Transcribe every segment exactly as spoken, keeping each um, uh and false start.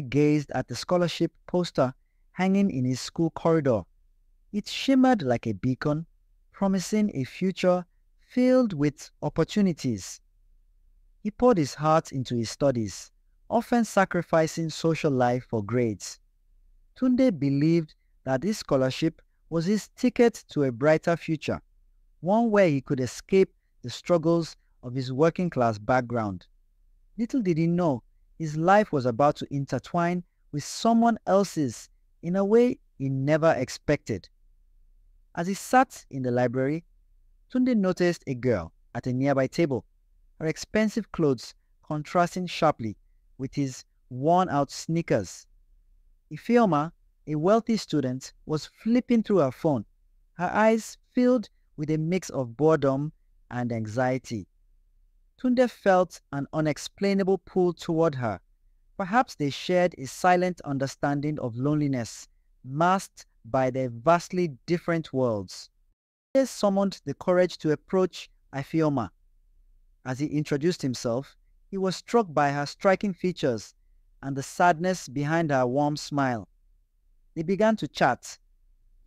gazed at the scholarship poster hanging in his school corridor. It shimmered like a beacon, promising a future filled with opportunities. He poured his heart into his studies, often sacrificing social life for grades. Tunde believed that this scholarship was his ticket to a brighter future, one where he could escape the struggles of his working-class background. Little did he know, his life was about to intertwine with someone else's in a way he never expected. As he sat in the library, Tunde noticed a girl at a nearby table, her expensive clothes contrasting sharply with his worn-out sneakers. Ifeoma, a wealthy student, was flipping through her phone, her eyes filled with a mix of boredom and anxiety. Tunde felt an unexplainable pull toward her. Perhaps they shared a silent understanding of loneliness, masked by their vastly different worlds. He summoned the courage to approach Ifeoma. As he introduced himself, he was struck by her striking features and the sadness behind her warm smile. They began to chat,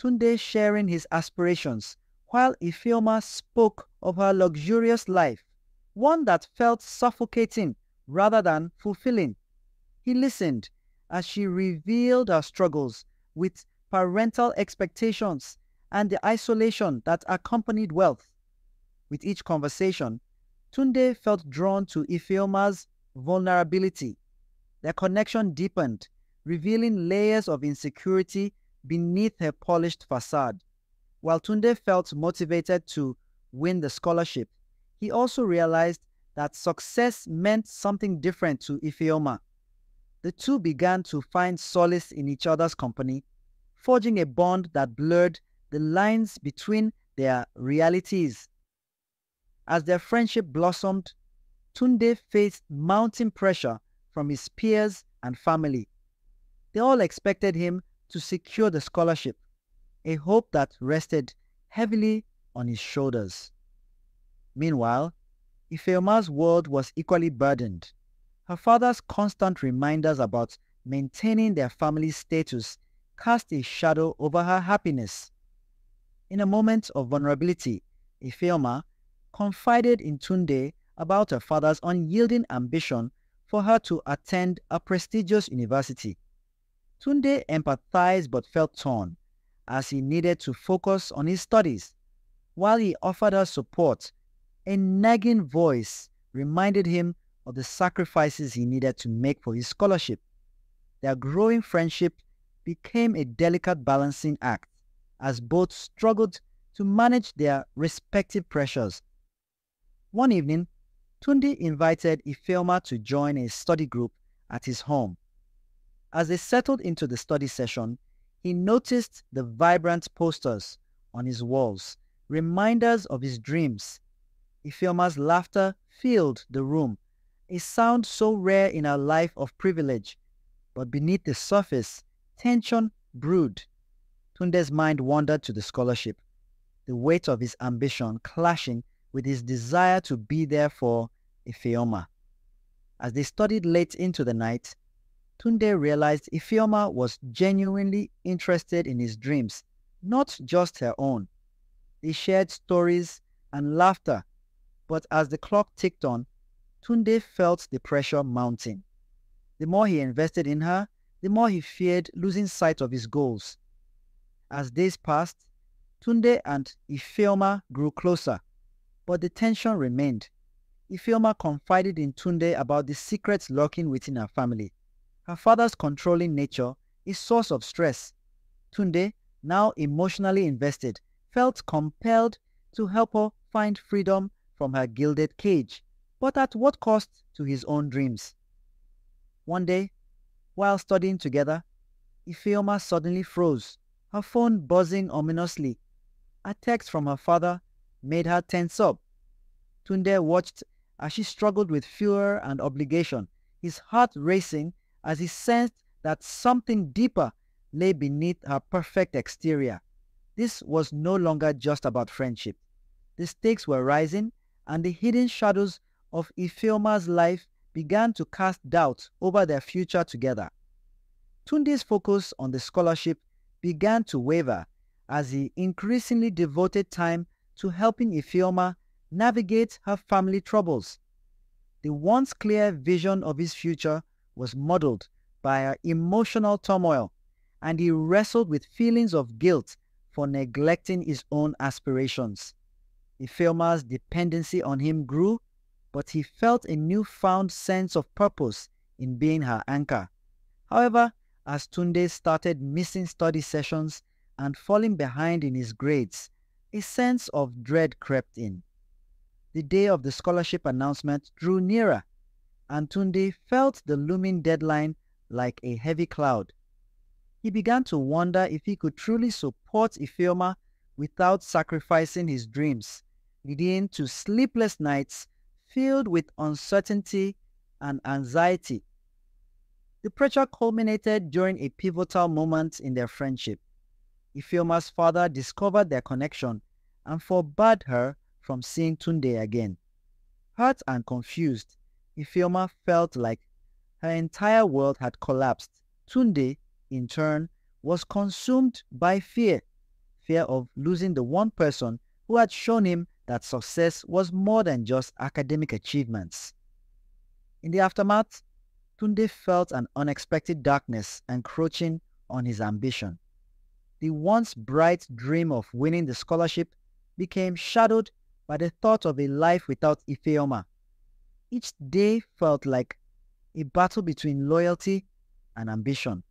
Tunde sharing his aspirations, while Ifeoma spoke of her luxurious life, one that felt suffocating rather than fulfilling. He listened as she revealed her struggles with parental expectations and the isolation that accompanied wealth. With each conversation, Tunde felt drawn to Ifeoma's vulnerability. Their connection deepened, revealing layers of insecurity beneath her polished facade. While Tunde felt motivated to win the scholarship, he also realized that success meant something different to Ifeoma. The two began to find solace in each other's company, forging a bond that blurred the lines between their realities. As their friendship blossomed, Tunde faced mounting pressure from his peers and family. They all expected him to secure the scholarship, a hope that rested heavily on his shoulders. Meanwhile, Ifeoma's world was equally burdened. Her father's constant reminders about maintaining their family's status cast a shadow over her happiness. In a moment of vulnerability, Ifeoma confided in Tunde about her father's unyielding ambition for her to attend a prestigious university. Tunde empathized but felt torn, as he needed to focus on his studies. While he offered her support, a nagging voice reminded him of the sacrifices he needed to make for his scholarship. Their growing friendship became a delicate balancing act, as both struggled to manage their respective pressures. One evening, Tunde invited Ifeoma to join a study group at his home. As they settled into the study session, he noticed the vibrant posters on his walls, reminders of his dreams. Ifeoma's laughter filled the room, a sound so rare in her life of privilege. But beneath the surface, tension brewed. Tunde's mind wandered to the scholarship, the weight of his ambition clashing with his desire to be there for Ifeoma. As they studied late into the night, Tunde realized Ifeoma was genuinely interested in his dreams, not just her own. They shared stories and laughter, but as the clock ticked on, Tunde felt the pressure mounting. The more he invested in her, the more he feared losing sight of his goals. As days passed, Tunde and Ifeoma grew closer, but the tension remained. Ifeoma confided in Tunde about the secrets lurking within her family. Her father's controlling nature is a source of stress. Tunde, now emotionally invested, felt compelled to help her find freedom from her gilded cage, but at what cost to his own dreams? One day, while studying together, Ifeoma suddenly froze, her phone buzzing ominously. A text from her father made her tense up. Tunde watched as she struggled with fear and obligation, his heart racing as he sensed that something deeper lay beneath her perfect exterior. This was no longer just about friendship. The stakes were rising, and the hidden shadows of Ifeoma's life began to cast doubt over their future together. Tunde's focus on the scholarship began to waver as he increasingly devoted time to helping Ifeoma navigate her family troubles. The once clear vision of his future was muddled by her emotional turmoil, and he wrestled with feelings of guilt for neglecting his own aspirations. Ifeoma's dependency on him grew, but he felt a newfound sense of purpose in being her anchor. However, as Tunde started missing study sessions and falling behind in his grades, a sense of dread crept in. The day of the scholarship announcement drew nearer, and Tunde felt the looming deadline like a heavy cloud. He began to wonder if he could truly support Ifeoma without sacrificing his dreams, leading to sleepless nights filled with uncertainty and anxiety. The pressure culminated during a pivotal moment in their friendship. Ifeoma's father discovered their connection and forbade her from seeing Tunde again. Hurt and confused, Ifeoma felt like her entire world had collapsed. Tunde, in turn, was consumed by fear, fear of losing the one person who had shown him that success was more than just academic achievements. In the aftermath, Tunde felt an unexpected darkness encroaching on his ambition. The once bright dream of winning the scholarship became shadowed by the thought of a life without Ifeoma. Each day felt like a battle between loyalty and ambition.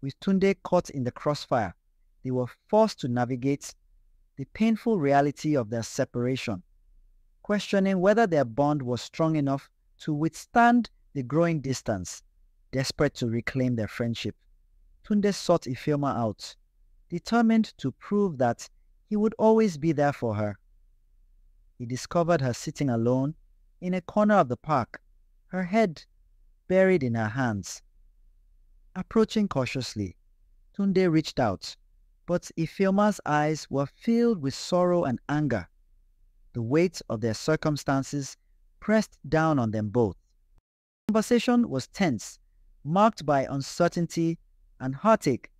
With Tunde caught in the crossfire, they were forced to navigate the painful reality of their separation, questioning whether their bond was strong enough to withstand the growing distance. Desperate to reclaim their friendship, Tunde sought Ifeoma out, determined to prove that he would always be there for her. He discovered her sitting alone in a corner of the park, her head buried in her hands. Approaching cautiously, Tunde reached out, but Ifeoma's eyes were filled with sorrow and anger. The weight of their circumstances pressed down on them both. The conversation was tense, marked by uncertainty and heartache.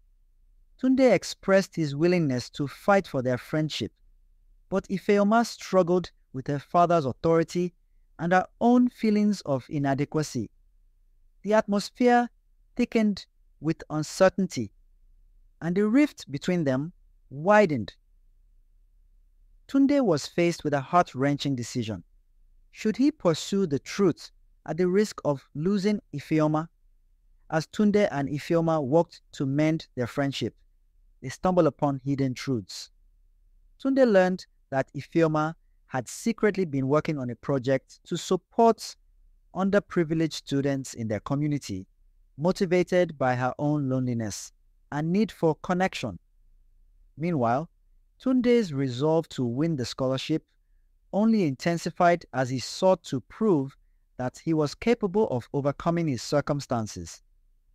Tunde expressed his willingness to fight for their friendship, but Ifeoma struggled with her father's authority and her own feelings of inadequacy. The atmosphere thickened with uncertainty, and the rift between them widened. Tunde was faced with a heart-wrenching decision. Should he pursue the truth at the risk of losing Ifeoma? As Tunde and Ifeoma worked to mend their friendship, they stumbled upon hidden truths. Tunde learned that Ifeoma had secretly been working on a project to support underprivileged students in their community, motivated by her own loneliness and need for connection. Meanwhile, Tunde's resolve to win the scholarship only intensified as he sought to prove that he was capable of overcoming his circumstances.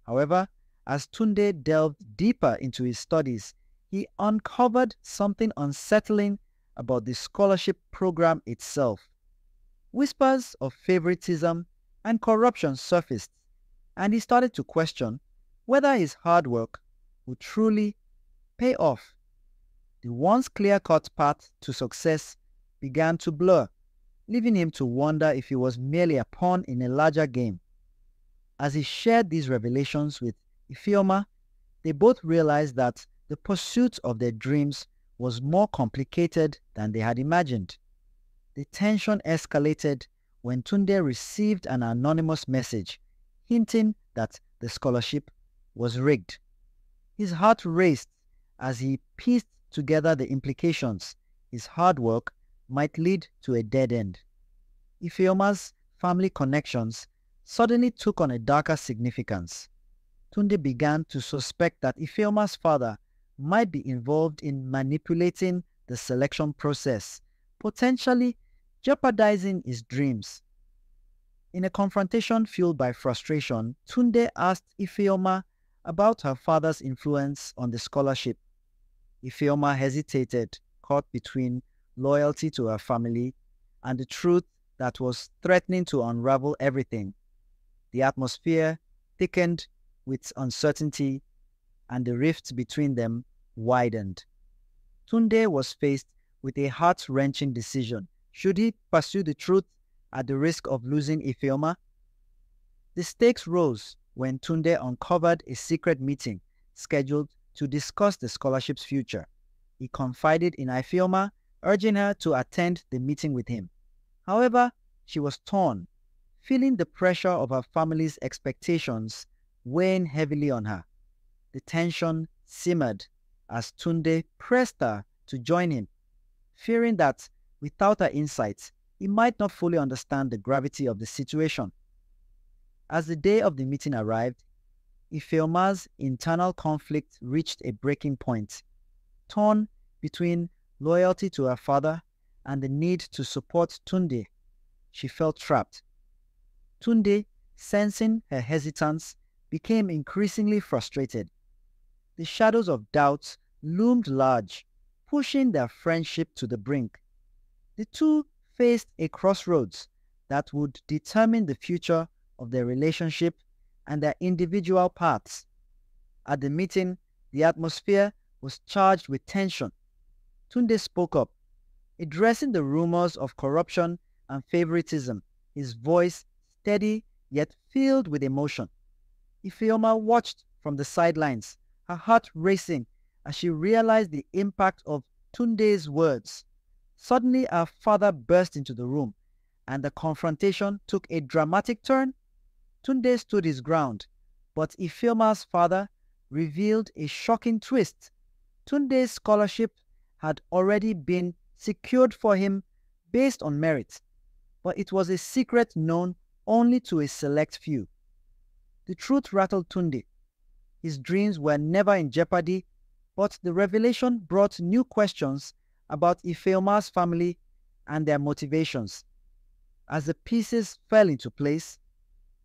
However, as Tunde delved deeper into his studies, he uncovered something unsettling about the scholarship program itself. Whispers of favoritism and corruption surfaced, and he started to question whether his hard work would truly pay off. The once clear-cut path to success began to blur, leaving him to wonder if he was merely a pawn in a larger game. As he shared these revelations with Ifeoma, they both realized that the pursuit of their dreams was more complicated than they had imagined. The tension escalated when Tunde received an anonymous message hinting that the scholarship was rigged. His heart raced as he pieced together the implications. His hard work might lead to a dead end. Ifeoma's family connections suddenly took on a darker significance. Tunde began to suspect that Ifeoma's father might be involved in manipulating the selection process, potentially jeopardizing his dreams. In a confrontation fueled by frustration, Tunde asked Ifeoma about her father's influence on the scholarship. Ifeoma hesitated, caught between loyalty to her family and the truth that was threatening to unravel everything. The atmosphere thickened with uncertainty, and the rift between them widened. Tunde was faced with a heart-wrenching decision. Should he pursue the truth at the risk of losing Ifeoma? The stakes rose when Tunde uncovered a secret meeting scheduled to discuss the scholarship's future. He confided in Ifeoma, urging her to attend the meeting with him. However, she was torn, feeling the pressure of her family's expectations weighing heavily on her. The tension simmered as Tunde pressed her to join him, fearing that without her insights, he might not fully understand the gravity of the situation. As the day of the meeting arrived, Ifeoma's internal conflict reached a breaking point, torn between loyalty to her father and the need to support Tunde. She felt trapped. Tunde, sensing her hesitance, became increasingly frustrated. The shadows of doubt loomed large, pushing their friendship to the brink. The two faced a crossroads that would determine the future of their relationship and their individual paths. At the meeting, the atmosphere was charged with tension. Tunde spoke up, addressing the rumors of corruption and favoritism, his voice steady yet filled with emotion. Ifeoma watched from the sidelines, her heart racing as she realized the impact of Tunde's words. Suddenly, her father burst into the room, and the confrontation took a dramatic turn. Tunde stood his ground, but Ifeoma's father revealed a shocking twist. Tunde's scholarship had already been secured for him based on merit, but it was a secret known only to a select few. The truth rattled Tunde. His dreams were never in jeopardy, but the revelation brought new questions about Ifeoma's family and their motivations. As the pieces fell into place,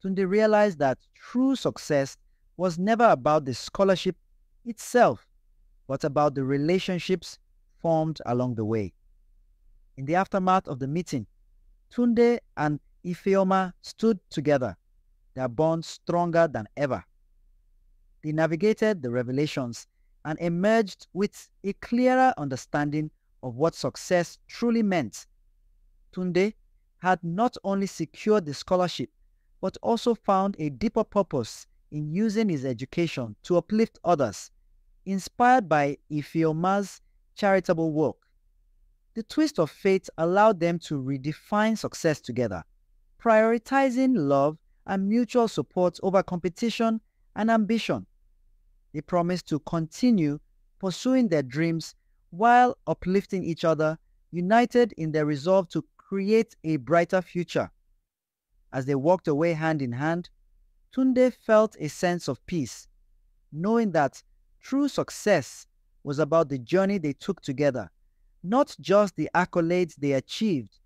Tunde realized that true success was never about the scholarship itself, but about the relationships formed along the way. In the aftermath of the meeting, Tunde and Ifeoma stood together, their bond stronger than ever. They navigated the revelations and emerged with a clearer understanding of what success truly meant. Tunde had not only secured the scholarship, but also found a deeper purpose in using his education to uplift others, inspired by Ifeoma's charitable work. The twist of fate allowed them to redefine success together, prioritizing love and mutual support over competition and ambition. They promised to continue pursuing their dreams while uplifting each other, united in their resolve to create a brighter future. As they walked away hand in hand, Tunde felt a sense of peace, knowing that true success was about the journey they took together, not just the accolades they achieved.